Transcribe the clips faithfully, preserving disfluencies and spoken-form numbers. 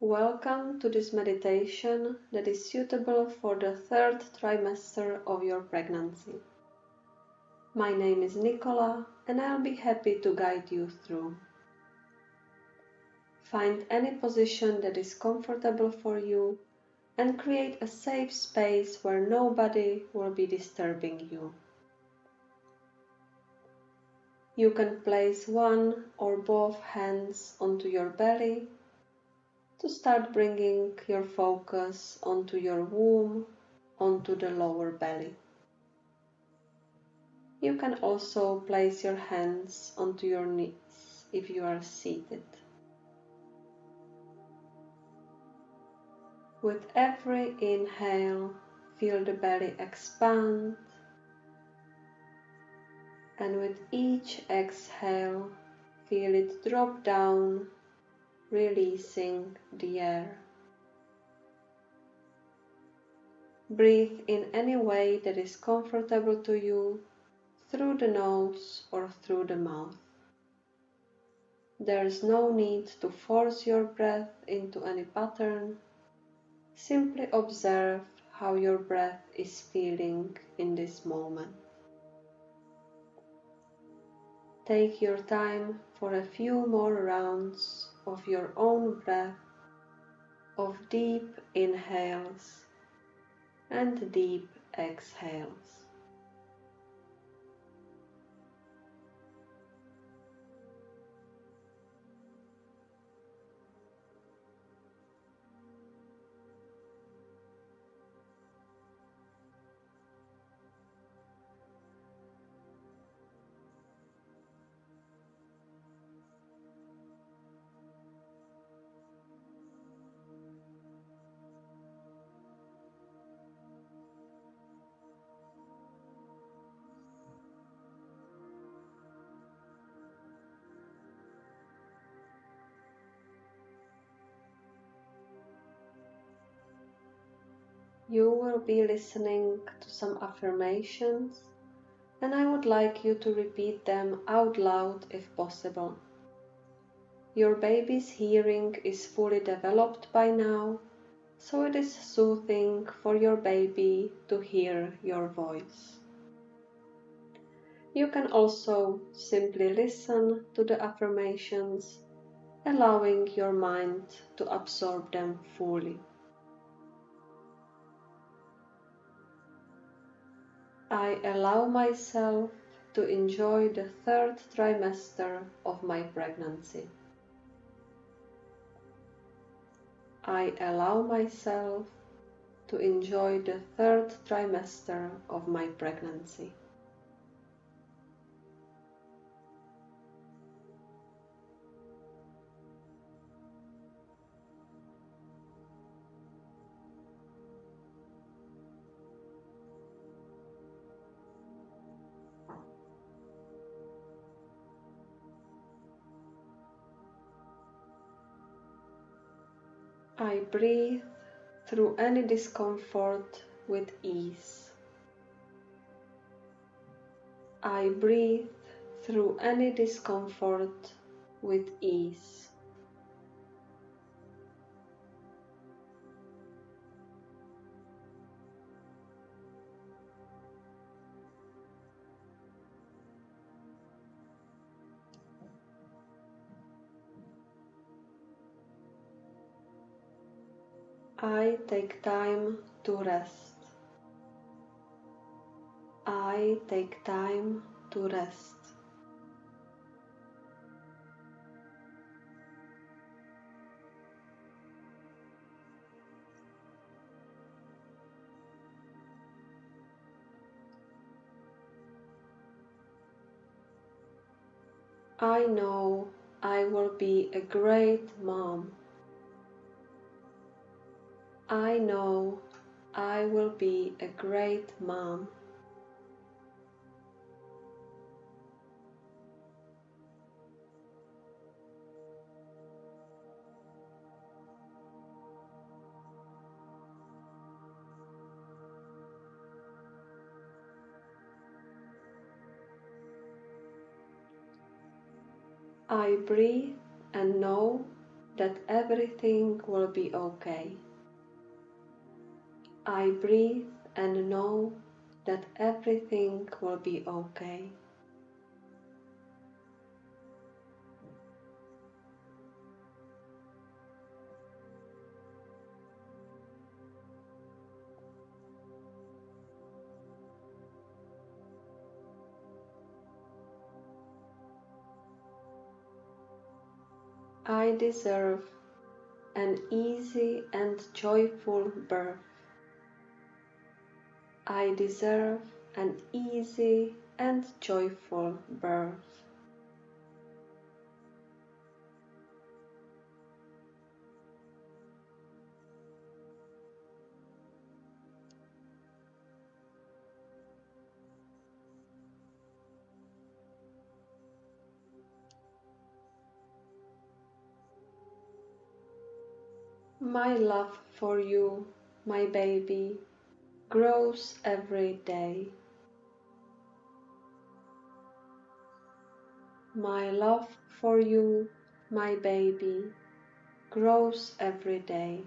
Welcome to this meditation that is suitable for the third trimester of your pregnancy. My name is Nicola and I'll be happy to guide you through. Find any position that is comfortable for you and create a safe space where nobody will be disturbing you. You can place one or both hands onto your belly to start bringing your focus onto your womb, onto the lower belly. You can also place your hands onto your knees if you are seated. With every inhale, feel the belly expand. And with each exhale, feel it drop down, releasing the air. Breathe in any way that is comfortable to you, through the nose or through the mouth. There is no need to force your breath into any pattern. Simply observe how your breath is feeling in this moment. Take your time for a few more rounds of your own breath, of deep inhales and deep exhales. You will be listening to some affirmations, and I would like you to repeat them out loud if possible. Your baby's hearing is fully developed by now, so it is soothing for your baby to hear your voice. You can also simply listen to the affirmations, allowing your mind to absorb them fully. I allow myself to enjoy the third trimester of my pregnancy. I allow myself to enjoy the third trimester of my pregnancy. I breathe through any discomfort with ease. I breathe through any discomfort with ease. I take time to rest. I take time to rest. I know I will be a great mom. I know I will be a great mom. I breathe and know that everything will be okay. I breathe and know that everything will be okay. I deserve an easy and joyful birth. I deserve an easy and joyful birth. My love for you, my baby, grows every day. My love for you, my baby, grows every day.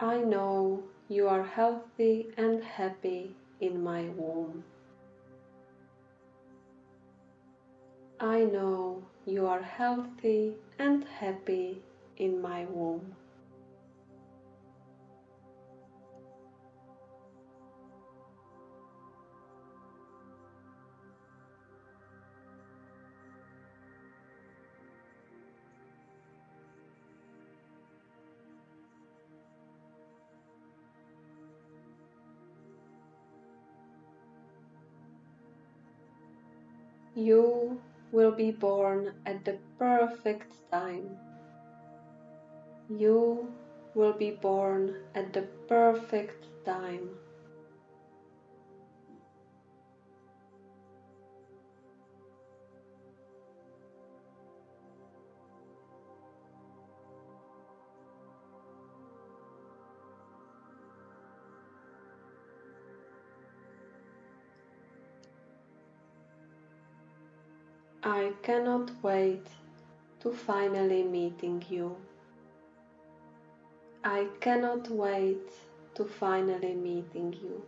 I know you are healthy and happy in my womb. I know you are healthy and happy in my womb. You will be born at the perfect time. You will be born at the perfect time. I cannot wait to finally meeting you. I cannot wait to finally meeting you.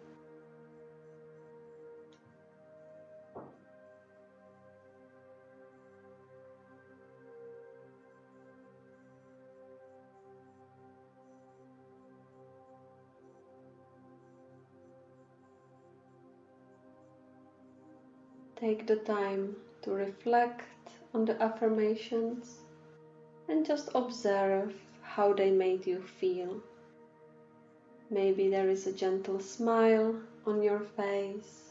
Take the time to reflect on the affirmations and just observe how they made you feel. Maybe there is a gentle smile on your face,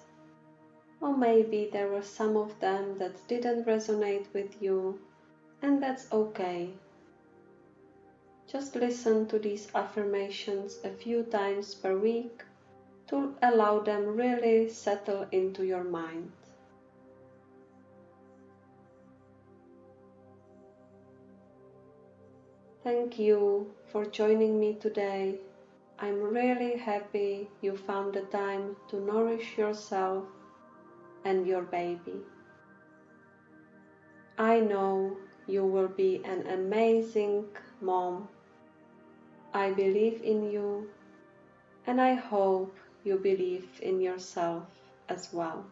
or maybe there were some of them that didn't resonate with you, and that's okay. Just listen to these affirmations a few times per week to allow them really settle into your mind. Thank you for joining me today. I'm really happy you found the time to nourish yourself and your baby. I know you will be an amazing mom. I believe in you, and I hope you believe in yourself as well.